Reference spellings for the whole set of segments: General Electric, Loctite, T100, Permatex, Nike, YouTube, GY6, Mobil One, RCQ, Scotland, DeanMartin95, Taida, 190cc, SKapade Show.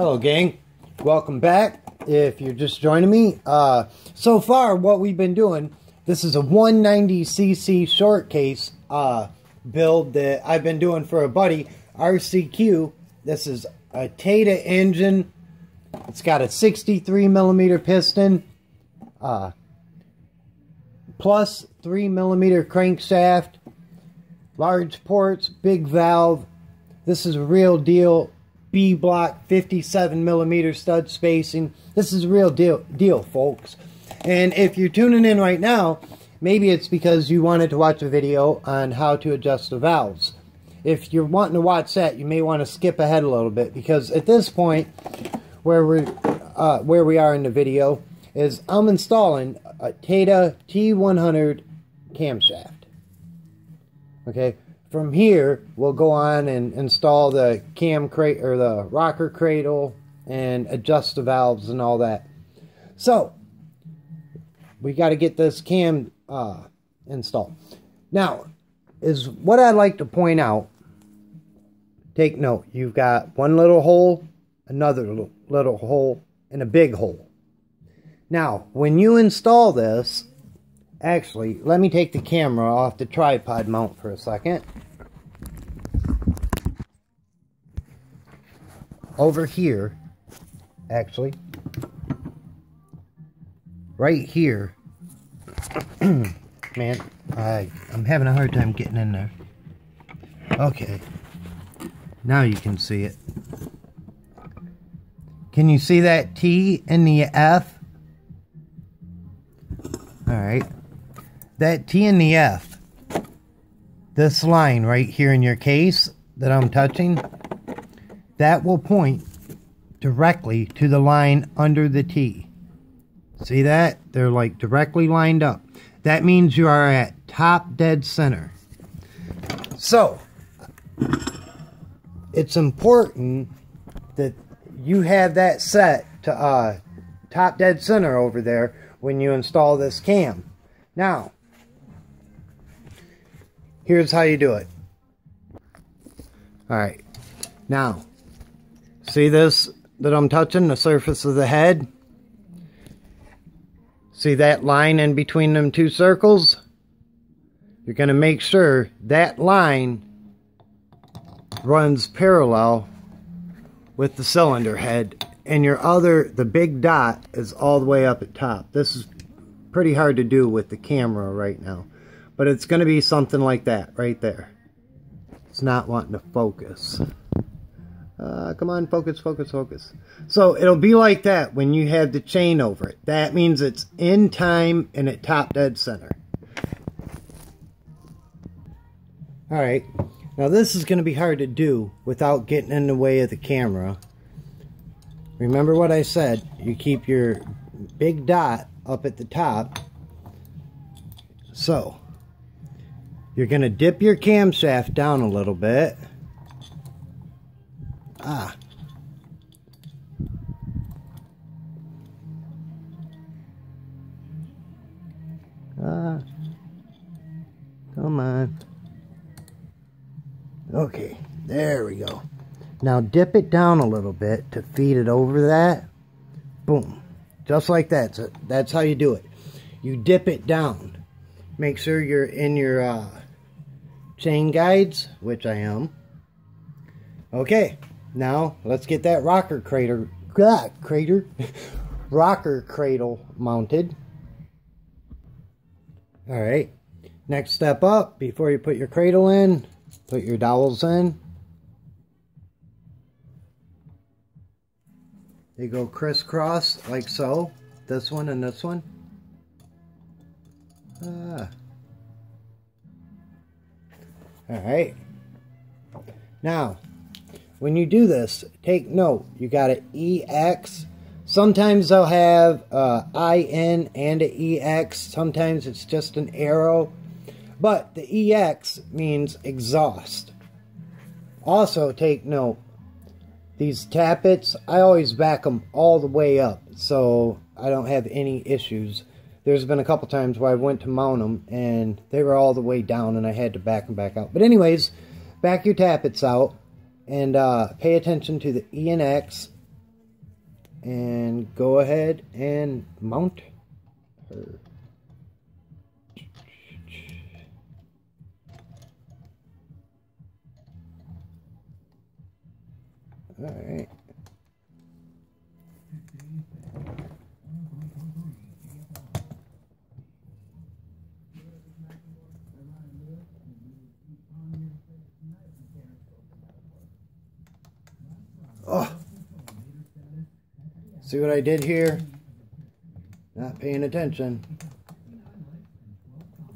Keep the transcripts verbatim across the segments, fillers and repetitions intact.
Hello gang, welcome back. If you're just joining me, uh, so far what we've been doing, this is a one ninety c c short case uh, build that I've been doing for a buddy, R C Q. This is a Taida engine. It's got a sixty-three millimeter piston, uh, plus three millimeter crankshaft, large ports, big valve. This is a real deal B block fifty-seven millimeter stud spacing. This is a real deal, deal, folks. And if you're tuning in right now, maybe it's because you wanted to watch a video on how to adjust the valves. If you're wanting to watch that, you may want to skip ahead a little bit, because at this point, where we're uh, where we are in the video, is I'm installing a Taida T one hundred camshaft. Okay. From here, we'll go on and install the cam crate or the rocker cradle and adjust the valves and all that. So, we got to get this cam uh, installed. Now, is what I'd like to point out. Take note, you've got one little hole, another little, little hole, and a big hole. Now, when you install this, actually, let me take the camera off the tripod mount for a second. Over here, actually, right here, man, I, I'm having a hard time getting in there. Okay, now you can see it. Can you see that T and the F? All right. That T and the F, this line right here in your case that I'm touching, that will point directly to the line under the T. See that? They're like directly lined up. That means you are at top dead center. So, it's important that you have that set to uh, top dead center over there when you install this cam. Now, here's how you do it. Alright, now, see this that I'm touching, the surface of the head? See that line in between them two circles? You're going to make sure that line runs parallel with the cylinder head, and your other, the big dot, is all the way up at top. This is pretty hard to do with the camera right now, but it's going to be something like that right there. It's not wanting to focus. Uh, come on, focus, focus, focus. So it'll be like that when you have the chain over it. That means it's in time and at top dead center. Alright, now this is going to be hard to do without getting in the way of the camera. Remember what I said, you keep your big dot up at the top. So, you're going to dip your camshaft down a little bit. Ah. Ah. Come on. Okay, there we go. Now dip it down a little bit to feed it over that. Boom. Just like that. So that's how you do it. You dip it down. Make sure you're in your uh, chain guides, which I am. Okay. Now, let's get that rocker cradle, ah, crater, rocker cradle mounted. Alright, next step up, before you put your cradle in, put your dowels in. They go crisscross, like so. This one and this one. Ah. Alright. Now, when you do this, take note, you got an E X. Sometimes they'll have an I N and an E X. Sometimes it's just an arrow. But the E X means exhaust. Also, take note, these tappets, I always back them all the way up, so I don't have any issues. There's been a couple times where I went to mount them, and they were all the way down, and I had to back them back out. But anyways, back your tappets out. And uh, pay attention to the E and X and go ahead and mount her. Alright. Oh, see what I did here? Not paying attention.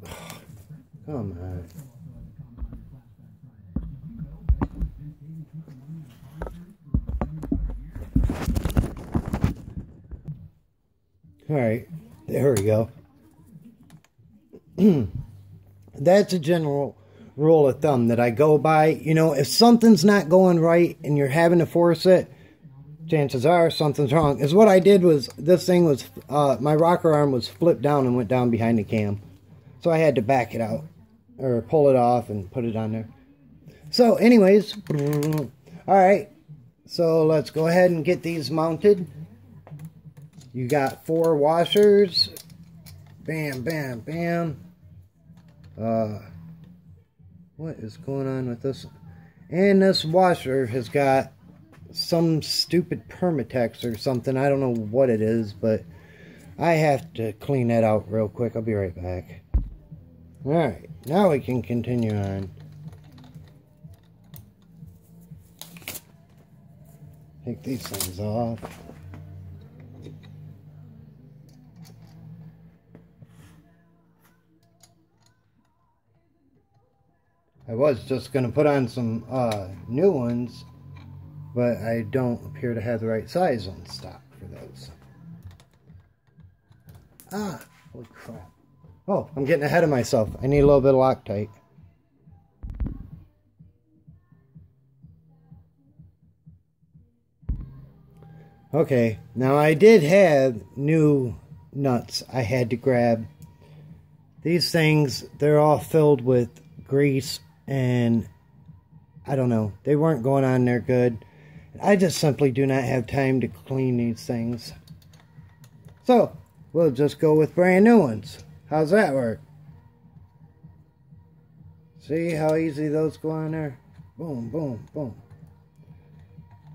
Oh, come on. All right, there we go. That's a general rule of thumb that I go by. You know, if something's not going right and you're having to force it, chances are something's wrong. Is what I did was, this thing was, uh, my rocker arm was flipped down and went down behind the cam. So I had to back it out, or pull it off and put it on there. So anyways, all right, so let's go ahead and get these mounted. You got four washers. Bam, bam, bam. Uh, what is going on with this? And this washer has got some stupid Permatex or something. I don't know what it is, but I have to clean that out real quick. I'll be right back. Alright, now we can continue on. Take these things off. I was just going to put on some uh, new ones, but I don't appear to have the right size on stock for those. Ah, holy crap. Oh, I'm getting ahead of myself. I need a little bit of Loctite. Okay, now I did have new nuts I had to grab. These things, they're all filled with grease, and I don't know, they weren't going on there good. I just simply do not have time to clean these things, so we'll just go with brand new ones. How's that work? See how easy those go on there? Boom, boom, boom.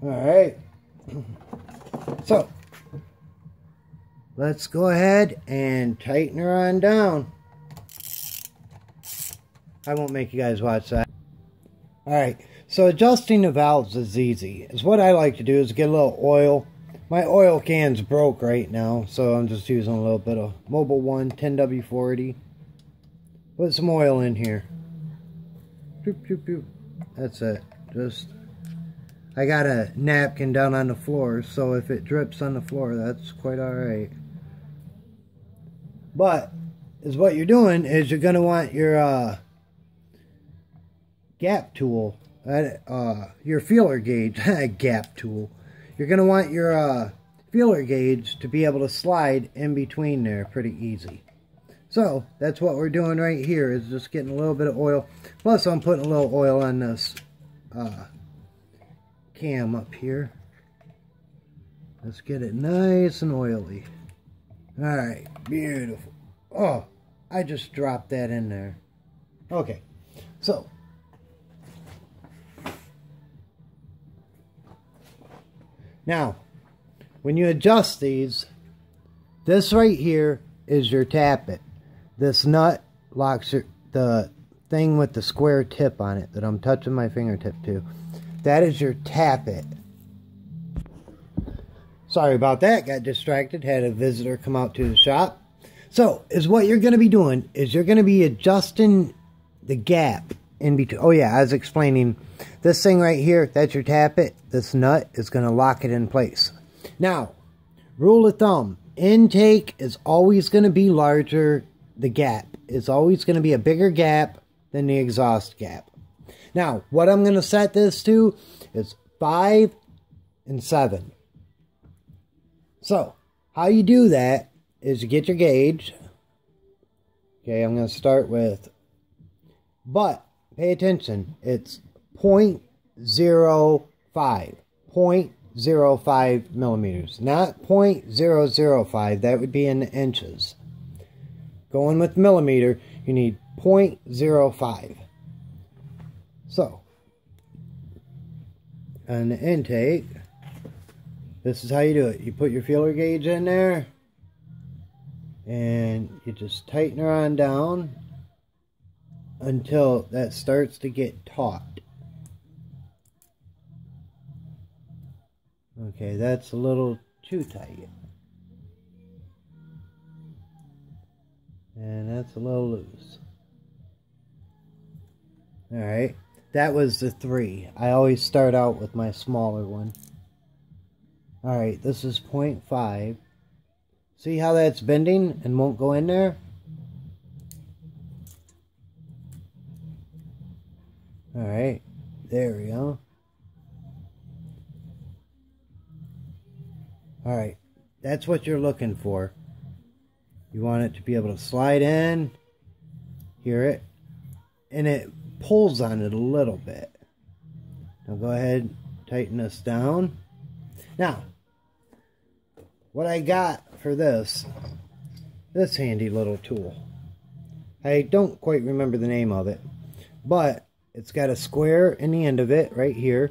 Alright, so let's go ahead and tighten her on down. I won't make you guys watch that. Alright, so adjusting the valves is easy. It's what I like to do is get a little oil. My oil can's broke right now, so I'm just using a little bit of Mobil One ten W forty. Put some oil in here. Boop, boop, boop. That's it. Just, I got a napkin down on the floor, so if it drips on the floor, that's quite alright. But, is what you're doing is you're going to want your, uh, gap tool, uh, your feeler gauge, gap tool. You're going to want your uh, feeler gauge to be able to slide in between there pretty easy. So that's what we're doing right here, is just getting a little bit of oil. Plus I'm putting a little oil on this uh, cam up here. Let's get it nice and oily. Alright, beautiful. Oh, I just dropped that in there. Okay, so now, when you adjust these, this right here is your tappet. This nut locks your, the thing with the square tip on it that I'm touching my fingertip to. That is your tappet. Sorry about that. Got distracted. Had a visitor come out to the shop. So, is what you're going to be doing is you're going to be adjusting the gap in between. Oh yeah, I was explaining this thing right here, that's your tappet. This nut is going to lock it in place. Now, rule of thumb, intake is always going to be larger. The gap is always going to be a bigger gap than the exhaust gap. Now, what I'm going to set this to is five and seven. So, how you do that is you get your gauge. Okay, I'm going to start with, but pay attention, it's point zero five, point zero point zero five millimeters, not zero point zero zero five, that would be in inches. Going with millimeter, you need zero point zero five. So, on the intake, this is how you do it. You put your feeler gauge in there, and you just tighten her on down until that starts to get taut. Okay, that's a little too tight. And that's a little loose. Alright, that was the three. I always start out with my smaller one. Alright, this is zero point five. See how that's bending and won't go in there? Alright, there we go. Alright, that's what you're looking for. You want it to be able to slide in, hear it, and it pulls on it a little bit. Now go ahead, tighten this down. Now, what I got for this, this handy little tool. I don't quite remember the name of it, but it's got a square in the end of it right here.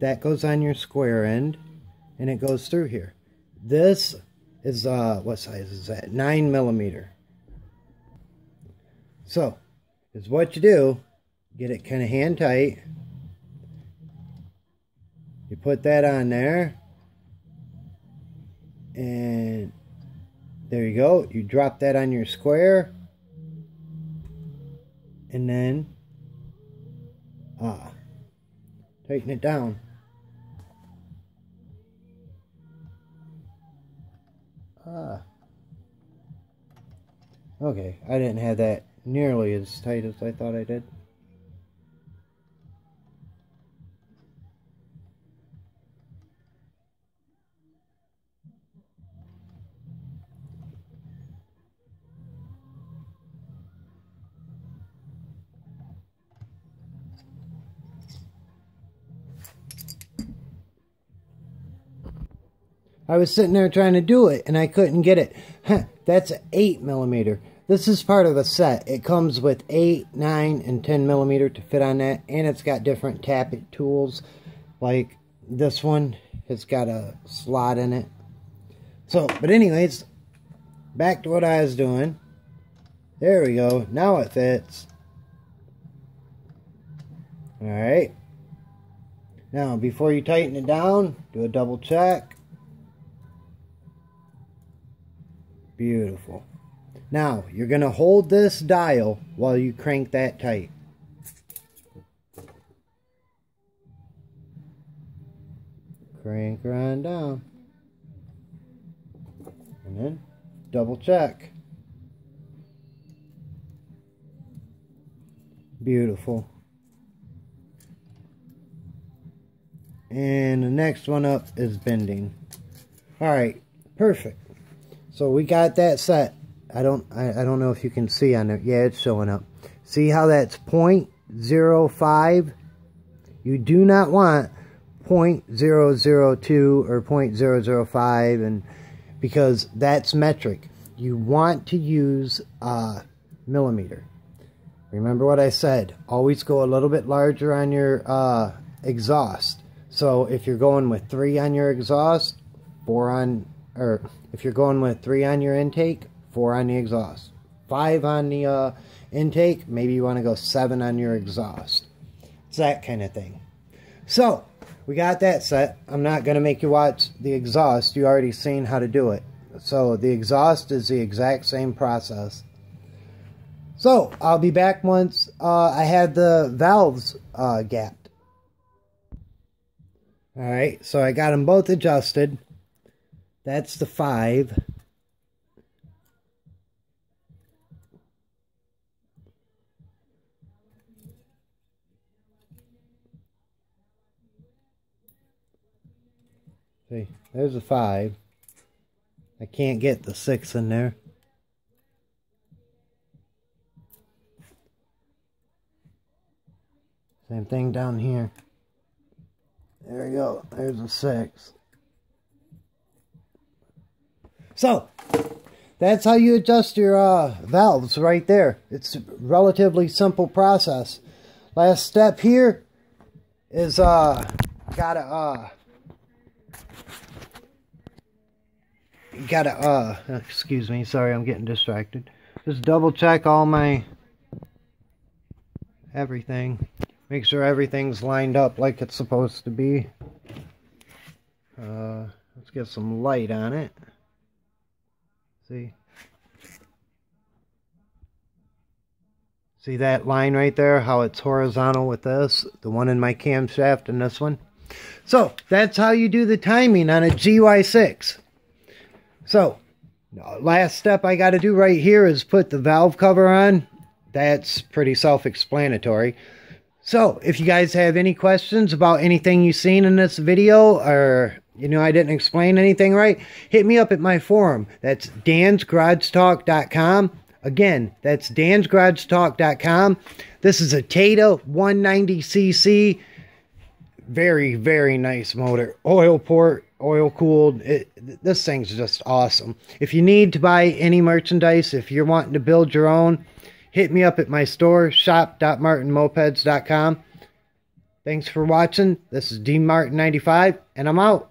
That goes on your square end, and it goes through here. This is, uh, what size is that? nine millimeter. So, is what you do, get it kind of hand tight. You put that on there. And there you go. You drop that on your square. And then, ah, tighten it down. Ah. Okay, I didn't have that nearly as tight as I thought I did. I was sitting there trying to do it, and I couldn't get it. Huh, that's eight millimeter. This is part of a set. It comes with eight, nine, and ten millimeter to fit on that, and it's got different tap it tools. Like this one has got a slot in it. So, but anyways, back to what I was doing. There we go. Now it fits. Alright. Now, before you tighten it down, do a double check. Beautiful. Now, you're going to hold this dial while you crank that tight. Crank her on down. And then, double check. Beautiful. And the next one up is bending. Alright, perfect. So we got that set. I don't I, I don't know if you can see on there. Yeah, it's showing up. See how that's zero point zero five? You do not want zero point zero zero two or zero point zero zero five, and because that's metric. You want to use uh, millimeter. Remember what I said. Always go a little bit larger on your uh, exhaust. So if you're going with three on your exhaust, four on... or if you're going with three on your intake, four on the exhaust, five on the uh, intake, maybe you want to go seven on your exhaust. It's that kind of thing. So, we got that set. I'm not going to make you watch the exhaust. You already seen how to do it. So, the exhaust is the exact same process. So, I'll be back once uh, I have the valves uh, gapped. Alright, so I got them both adjusted. That's the five. See, there's a five. I can't get the six in there. Same thing down here. There you go. There's a six. So, that's how you adjust your uh, valves right there. It's a relatively simple process. Last step here is uh, gotta uh, gotta uh, excuse me. Sorry, I'm getting distracted. Just double check all my everything. Make sure everything's lined up like it's supposed to be. Uh, let's get some light on it. See? See that line right there, how it's horizontal with this, the one in my camshaft and this one. So that's how you do the timing on a G Y six. So last step I got to do right here is put the valve cover on. That's pretty self-explanatory. So if you guys have any questions about anything you've seen in this video, or you know, I didn't explain anything right, hit me up at my forum. That's Dans Garage Talk dot com. Again, that's Dans Garage Talk dot com. This is a Taida one ninety c c. Very, very nice motor. Oil port, oil cooled. It, this thing's just awesome. If you need to buy any merchandise, if you're wanting to build your own, hit me up at my store, shop dot martin mopeds dot com. Thanks for watching. This is Dean Martin ninety-five, and I'm out.